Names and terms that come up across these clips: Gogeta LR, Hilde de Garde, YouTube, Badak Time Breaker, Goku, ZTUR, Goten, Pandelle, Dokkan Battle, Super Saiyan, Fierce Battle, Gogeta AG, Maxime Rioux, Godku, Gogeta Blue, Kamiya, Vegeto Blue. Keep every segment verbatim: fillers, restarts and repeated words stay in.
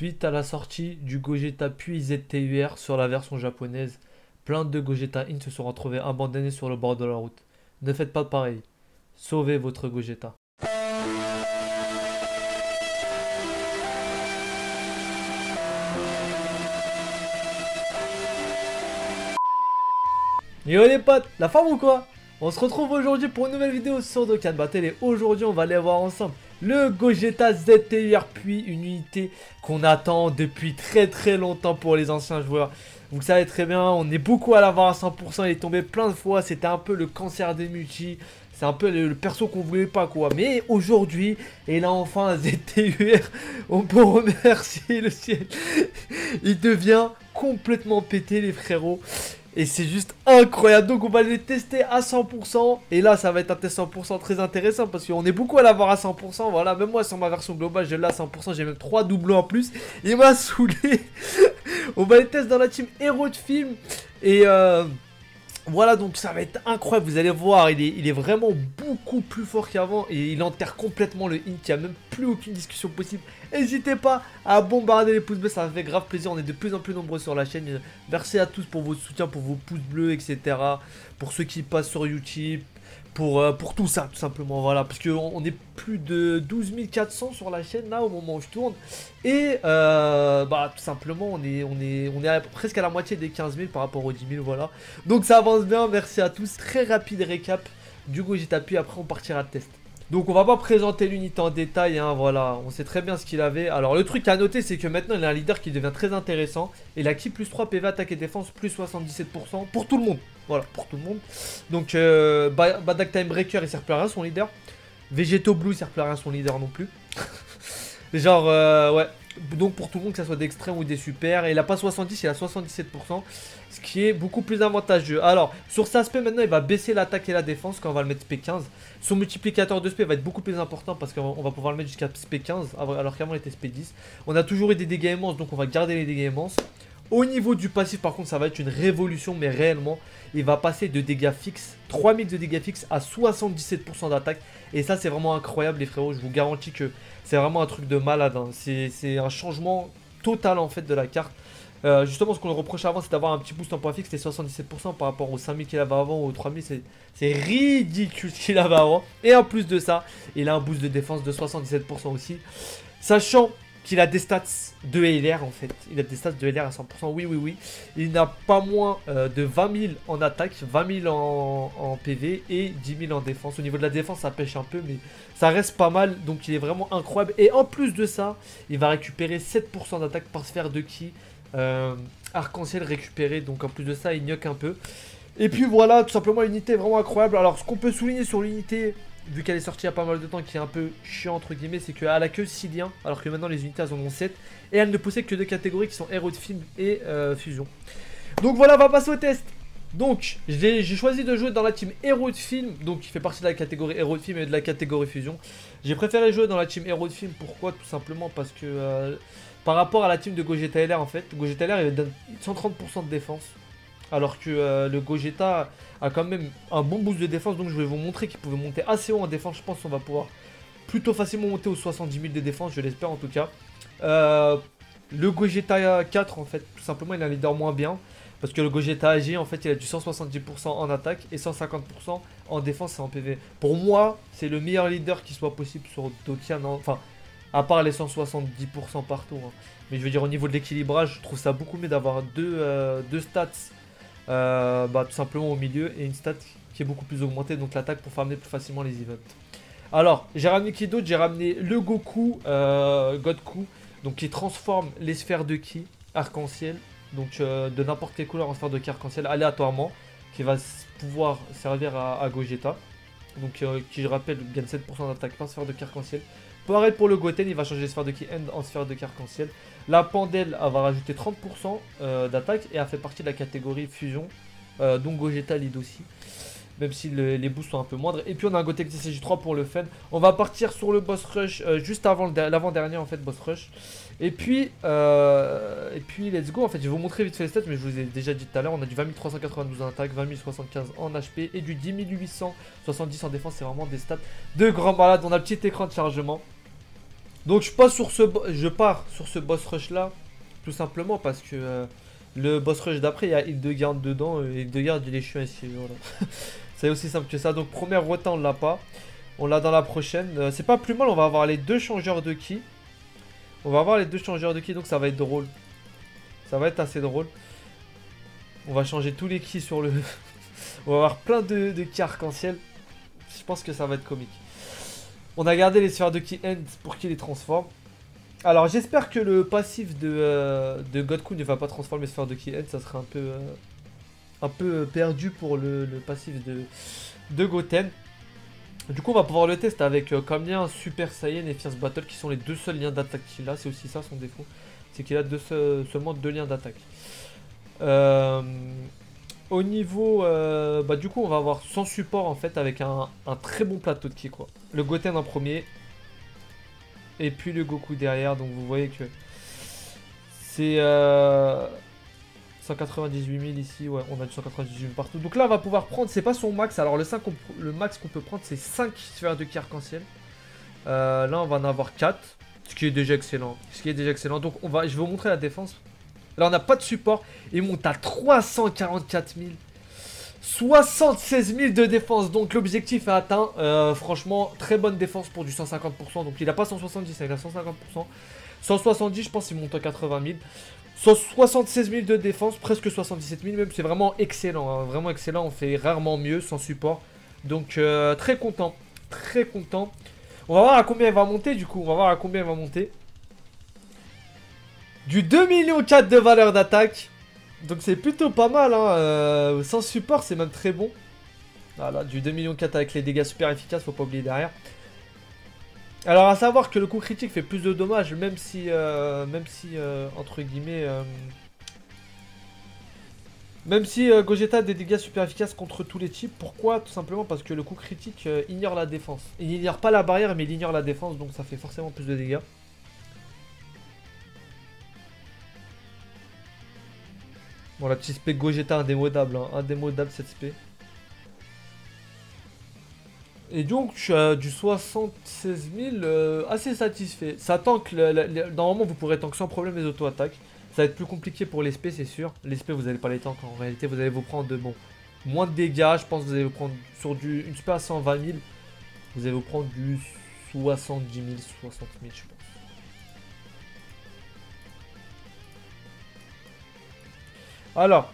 Suite à la sortie du Gogeta puis Z T U R sur la version japonaise, plein de Gogeta In se sont retrouvés abandonnés sur le bord de la route. Ne faites pas pareil, sauvez votre Gogeta. Yo les potes, la forme ou quoi? On se retrouve aujourd'hui pour une nouvelle vidéo sur Dokkan Battle et aujourd'hui on va aller voir ensemble le Gogeta Z T U R, puis une unité qu'on attend depuis très très longtemps pour les anciens joueurs. Vous savez très bien, on est beaucoup à l'avoir à cent pour cent, il est tombé plein de fois, c'était un peu le cancer des multis, c'est un peu le, le perso qu'on voulait pas quoi. Mais aujourd'hui, et là enfin Z T U R, on peut remercier le ciel, il devient complètement pété les frérots. Et c'est juste incroyable, donc on va les tester à cent pour cent. Et là ça va être un test cent pour cent très intéressant parce qu'on est beaucoup à l'avoir à cent pour cent. Voilà, même moi sur ma version globale je l'ai à cent pour cent, j'ai même trois doublons en plus. Il m'a saoulé. On va les tester dans la team héros de film. Et euh, voilà, donc ça va être incroyable, vous allez voir. Il est, il est vraiment beaucoup plus fort qu'avant. Et il enterre complètement le hint, il n'y a même plus aucune discussion possible. N'hésitez pas à bombarder les pouces bleus, ça me fait grave plaisir, on est de plus en plus nombreux sur la chaîne. Merci à tous pour votre soutien, pour vos pouces bleus, et cetera. Pour ceux qui passent sur YouTube, pour, euh, pour tout ça, tout simplement, voilà. Parce qu'on on est plus de douze mille quatre cents sur la chaîne, là, au moment où je tourne. Et, euh, bah, tout simplement, on est, on est, on est à, presque à la moitié des quinze mille par rapport aux dix mille, voilà. Donc ça avance bien, merci à tous. Très rapide récap du Gogeta, puis après on partira de test. Donc on va pas présenter l'unité en détail, hein, voilà, on sait très bien ce qu'il avait. Alors le truc à noter c'est que maintenant il a un leader qui devient très intéressant. Il a qui plus trois P V, attaque et défense, plus soixante-dix-sept pour cent pour tout le monde. Voilà, pour tout le monde. Donc euh, Badak Time Breaker il sert plus à rien son leader. Vegeto Blue il sert plus à rien son leader non plus. Genre euh, ouais, donc pour tout le monde que ça soit d'extrême ou des super. Et il a pas soixante-dix, il a soixante-dix-sept pour cent, ce qui est beaucoup plus avantageux. Alors sur cet aspect maintenant il va baisser l'attaque et la défense quand on va le mettre S P quinze. Son multiplicateur de S P va être beaucoup plus important parce qu'on va pouvoir le mettre jusqu'à S P quinze alors qu'avant il était S P dix. On a toujours eu des dégâts immenses donc on va garder les dégâts immenses. Au niveau du passif par contre ça va être une révolution, mais réellement il va passer de dégâts fixes, trois mille de dégâts fixes à soixante-dix-sept pour cent d'attaque. Et ça c'est vraiment incroyable les frérots, je vous garantis que c'est vraiment un truc de malade hein. C'est un changement total en fait de la carte. euh, Justement ce qu'on le reprochait avant c'est d'avoir un petit boost en point fixe, c'était soixante-dix-sept pour cent par rapport aux cinq mille qu'il avait avant ou aux trois mille. C'est ridicule ce qu'il avait avant. Et en plus de ça il a un boost de défense de soixante-dix-sept pour cent aussi. Sachant qu'il a des stats de L R en fait, il a des stats de L R à cent pour cent, oui oui oui. Il n'a pas moins euh, de vingt mille en attaque, vingt mille en, en P V et dix mille en défense. Au niveau de la défense ça pêche un peu mais ça reste pas mal, donc il est vraiment incroyable. Et en plus de ça, il va récupérer sept pour cent d'attaque par sphère de ki, euh, arc-en-ciel récupéré, donc en plus de ça il gnoque un peu. Et puis voilà, tout simplement une unité vraiment incroyable. Alors ce qu'on peut souligner sur l'unité, vu qu'elle est sortie il y a pas mal de temps, qui est un peu chiant entre guillemets, c'est qu'elle a que six liens, alors que maintenant les unités elles en ont sept. Et elle ne possède que deux catégories qui sont héros de film et euh, fusion. Donc voilà, on va passer au test. Donc j'ai choisi de jouer dans la team héros de film, donc qui fait partie de la catégorie héros de film et de la catégorie fusion. J'ai préféré jouer dans la team héros de film, pourquoi? Tout simplement parce que euh, par rapport à la team de Gogeta L R en fait, Gogeta L R il donne cent trente pour cent de défense. Alors que euh, le Gogeta a quand même un bon boost de défense. Donc je vais vous montrer qu'il pouvait monter assez haut en défense. Je pense qu'on va pouvoir plutôt facilement monter aux soixante-dix mille de défense. Je l'espère en tout cas. euh, Le Gogeta quatre en fait, tout simplement il a un leader moins bien. Parce que le Gogeta A G en fait il a du cent soixante-dix pour cent en attaque et cent cinquante pour cent en défense et en P V. Pour moi c'est le meilleur leader qui soit possible sur Dokkan. Enfin à part les cent soixante-dix pour cent partout hein. Mais je veux dire au niveau de l'équilibrage je trouve ça beaucoup mieux d'avoir deux, euh, deux stats. Euh, bah, tout simplement au milieu et une stat qui est beaucoup plus augmentée, donc l'attaque pour faire amener plus facilement les events. Alors j'ai ramené qui d'autre? J'ai ramené le Goku, euh, Godku, donc qui transforme les sphères de ki arc-en-ciel, donc euh, de n'importe quelle couleur en sphère de ki arc-en-ciel aléatoirement, qui va pouvoir servir à, à Gogeta, donc euh, qui je rappelle gagne sept pour cent d'attaque par sphère de ki arc-en-ciel. Pareil pour le Goten, il va changer les sphères de ki end en sphère de ki arc-en-ciel. La Pandelle elle va rajouter trente pour cent euh, d'attaque et elle fait partie de la catégorie fusion, euh, donc Gogeta lead aussi, même si le, les boosts sont un peu moindres. Et puis on a un Goten T C G trois pour le fun. On va partir sur le boss rush euh, juste avant l'avant-dernier en fait, boss rush. Et puis, euh, et puis let's go en fait, je vais vous montrer vite fait les stats, mais je vous ai déjà dit tout à l'heure, on a du vingt mille trois cent quatre-vingt-douze en attaque, vingt mille soixante-quinze en H P et du dix mille huit cent soixante-dix en défense, c'est vraiment des stats de grand malade. On a un petit écran de chargement. Donc je pars sur ce, je pars sur ce boss rush là, tout simplement parce que euh, le boss rush d'après, il y a Hilde de Garde dedans, et Hilde de Garde il est chiant ici, voilà. C'est aussi simple que ça. Donc première rota on l'a pas, on l'a dans la prochaine, euh, c'est pas plus mal, on va avoir les deux changeurs de ki. On va avoir les deux changeurs de ki, donc ça va être drôle. Ça va être assez drôle. On va changer tous les ki sur le... on va avoir plein de, de ki arc-en-ciel. Je pense que ça va être comique. On a gardé les sphères de ki end pour qu'il les transforme. Alors j'espère que le passif de, euh, de Godku ne va pas transformer les sphères de ki end. Ça serait un peu, euh, un peu perdu pour le, le passif de, de Goten. Du coup on va pouvoir le tester avec euh, Kamiya, Super Saiyan et Fierce Battle qui sont les deux seuls liens d'attaque qu'il a. C'est aussi ça son défaut. C'est qu'il a deux, seulement deux liens d'attaque. Euh, au niveau... Euh, bah du coup on va avoir sans support en fait avec un, un très bon plateau de ki quoi. Le Goten en premier. Et puis le Goku derrière. Donc vous voyez que... C'est... Euh, cent quatre-vingt-dix-huit mille ici, ouais, on a du cent quatre-vingt-dix-huit mille partout. Donc là, on va pouvoir prendre, c'est pas son max. Alors, le, cinq, on, le max qu'on peut prendre, c'est cinq sphères de ki arc-en-ciel. Euh, là, on va en avoir quatre, ce qui est déjà excellent. Ce qui est déjà excellent. Donc, on va, je vais vous montrer la défense. Là, on n'a pas de support. Il monte à trois cent quarante-quatre mille. soixante-seize mille de défense. Donc, l'objectif est atteint. Euh, franchement, très bonne défense pour du cent cinquante pour cent. Donc, il n'a pas cent soixante-dix, il a cent cinquante pour cent. cent soixante-dix, je pense, il monte à quatre-vingt mille. soixante-seize mille de défense, presque soixante-dix-sept mille même, c'est vraiment excellent, hein, vraiment excellent, on fait rarement mieux sans support. Donc euh, très content, très content. On va voir à combien elle va monter du coup, on va voir à combien elle va monter. Du deux millions quatre de valeur d'attaque, donc c'est plutôt pas mal, hein, euh, sans support c'est même très bon. Voilà, du deux millions quatre avec les dégâts super efficaces, faut pas oublier derrière. Alors à savoir que le coup critique fait plus de dommages, même si, euh, même si euh, entre guillemets, euh, même si euh, Gogeta a des dégâts super efficaces contre tous les types. Pourquoi? Tout simplement parce que le coup critique euh, ignore la défense. Il ignore pas la barrière, mais il ignore la défense, donc ça fait forcément plus de dégâts. Bon, la petite spé Gogeta indémodable, hein, indémodable cette spé. Et donc, euh, du soixante-seize mille, euh, assez satisfait. Ça tank, le, le, le, normalement, vous pourrez tank sans problème les auto-attaques. Ça va être plus compliqué pour les spé, c'est sûr. Les spé, vous n'allez pas les tank. En réalité, vous allez vous prendre de bon, moins de dégâts. Je pense que vous allez vous prendre sur du, une spé à cent vingt mille. Vous allez vous prendre du soixante-dix mille, soixante mille, je pense. Alors...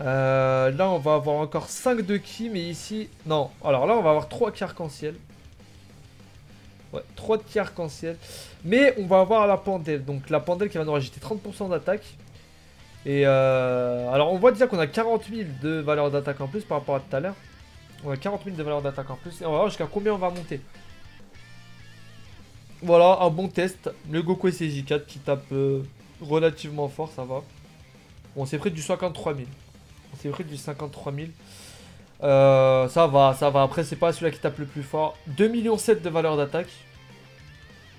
Euh, là on va avoir encore cinq de ki, mais ici non, alors là on va avoir trois ki arc-en-ciel. Ouais, trois ki arc-en-ciel. Mais on va avoir la Pandelle, donc la Pandelle qui va nous rajouter trente pour cent d'attaque. Et euh, alors on voit déjà qu'on a quarante mille de valeur d'attaque en plus par rapport à tout à l'heure. On a quarante mille de valeur d'attaque en plus. Et on va voir jusqu'à combien on va monter. Voilà, un bon test. Le Goku S J quatre qui tape euh, relativement fort, ça va. On s'est pris du cinquante-trois mille. On s'est pris du cinquante-trois mille. Euh, ça va, ça va. Après, c'est pas celui-là qui tape le plus fort. deux virgule sept millions de valeur d'attaque.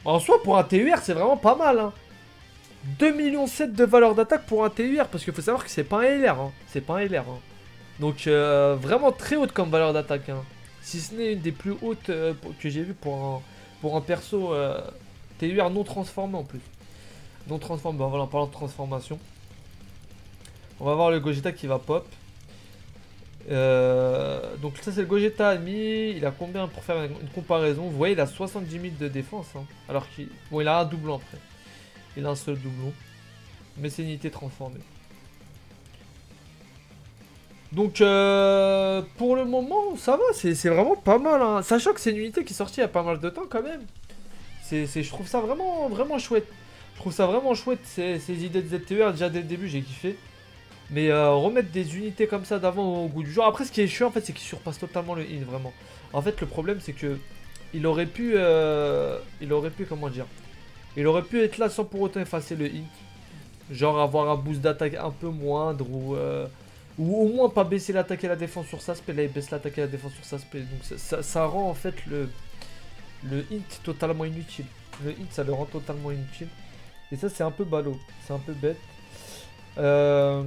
En soi, pour un T U R, c'est vraiment pas mal. Hein. deux virgule sept millions de valeur d'attaque pour un T U R. Parce qu'il faut savoir que c'est pas un L R. Hein. C'est pas un L R. Hein. Donc, euh, vraiment très haute comme valeur d'attaque. Hein. Si ce n'est une des plus hautes euh, que j'ai vues pour un, pour un perso euh, T U R non transformé en plus. Non transformé, bah, voilà, en parlant de transformation. On va voir le Gogeta qui va pop. Euh, donc ça c'est le Gogeta ami. Il a combien pour faire une comparaison? Vous voyez il a soixante-dix mille de défense. Hein, alors qu'il bon, il a un doublon après. Il a un seul doublon. Mais c'est une unité transformée. Donc euh, pour le moment ça va. C'est vraiment pas mal. Hein. Sachant que c'est une unité qui est sortie il y a pas mal de temps quand même. C'est, c'est, je trouve ça vraiment, vraiment chouette. Je trouve ça vraiment chouette ces, ces idées de Z T U R. Déjà dès le début j'ai kiffé. Mais euh, remettre des unités comme ça d'avant au goût du jour. Après ce qui est chiant en fait c'est qu'il surpasse totalement le in vraiment. En fait le problème c'est que il aurait pu euh, il aurait pu comment dire, il aurait pu être là sans pour autant effacer le in. Genre avoir un boost d'attaque un peu moindre ou, euh, ou au moins pas baisser l'attaque et la défense sur sa spé. Là il baisse l'attaque et la défense sur sa spé. Donc ça, ça, ça rend en fait le le hit totalement inutile. Le hit ça le rend totalement inutile. Et ça c'est un peu ballot. C'est un peu bête. Euh...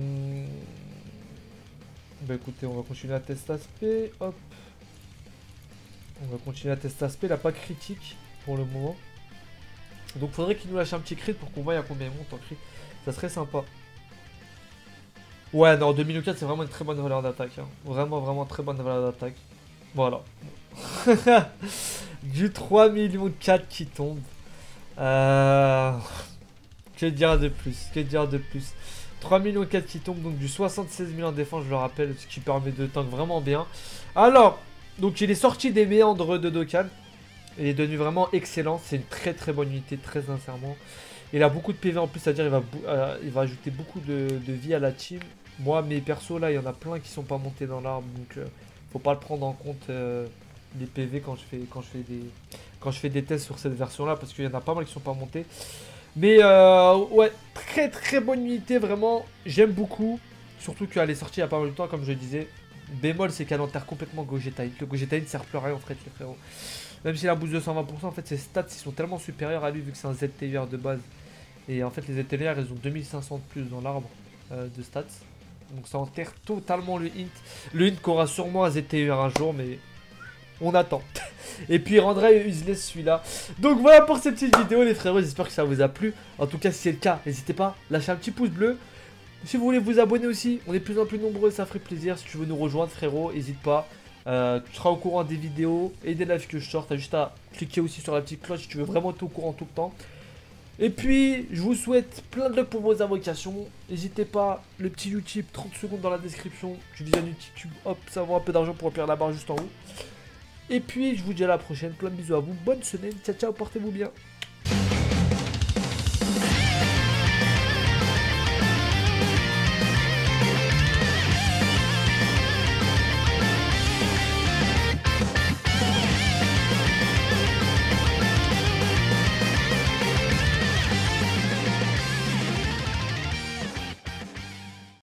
Bah écoutez, on va continuer à tester aspect. Hop. On va continuer à tester aspect. Il n'a pas critique pour le moment. Donc faudrait qu'il nous lâche un petit crit pour qu'on voie à combien il monte en crit. Ça serait sympa. Ouais, non, deux mille quatre c'est vraiment une très bonne valeur d'attaque. Hein. Vraiment, vraiment très bonne valeur d'attaque. Voilà. Du trois millions quatre qui tombe. Euh... Que dire de plus? Que dire de plus? trois millions quatre qui tombe, donc du soixante-seize mille en défense, je le rappelle, ce qui permet de tank vraiment bien. Alors, donc il est sorti des méandres de Dokkan. Il est devenu vraiment excellent. C'est une très très bonne unité, très sincèrement. Il a beaucoup de P V en plus, c'est-à-dire il va, euh, il va ajouter beaucoup de, de vie à la team. Moi, mes persos, là, il y en a plein qui sont pas montés dans l'arbre, donc euh, faut pas le prendre en compte euh, les P V quand je fais quand je fais des quand je fais des tests sur cette version-là, parce qu'il y en a pas mal qui sont pas montés. Mais euh, ouais, très très bonne unité, vraiment, j'aime beaucoup. Surtout qu'elle est sortie il y a pas mal de temps, comme je le disais. Bémol, c'est qu'elle enterre complètement Gogeta. Le Gogeta ne sert plus à rien en fait, les frérots. Même s'il a boost de cent vingt pour cent, en fait, ses stats ils sont tellement supérieurs à lui vu que c'est un Z T U R de base. Et en fait, les Z T U R, ils ont deux mille cinq cents de plus dans l'arbre euh, de stats. Donc ça enterre totalement le hint. Le hint qu'aura sûrement un Z T U R un jour, mais on attend. Et puis il rendrait useless celui-là. Donc voilà pour cette petite vidéo, les frérots. J'espère que ça vous a plu. En tout cas, si c'est le cas, n'hésitez pas, lâchez un petit pouce bleu. Si vous voulez vous abonner aussi, on est de plus en plus nombreux, ça ferait plaisir. Si tu veux nous rejoindre, frérot, n'hésite pas. Euh, tu seras au courant des vidéos et des lives que je sors. T'as juste à cliquer aussi sur la petite cloche si tu veux vraiment être au courant tout le temps. Et puis, je vous souhaite plein de luck pour vos invocations. N'hésitez pas, le petit YouTube, trente secondes dans la description. Tu visionnes YouTube, hop, ça vaut un peu d'argent pour remplir la barre juste en haut. Et puis, je vous dis à la prochaine. Plein de bisous à vous. Bonne semaine. Ciao, ciao, portez-vous bien.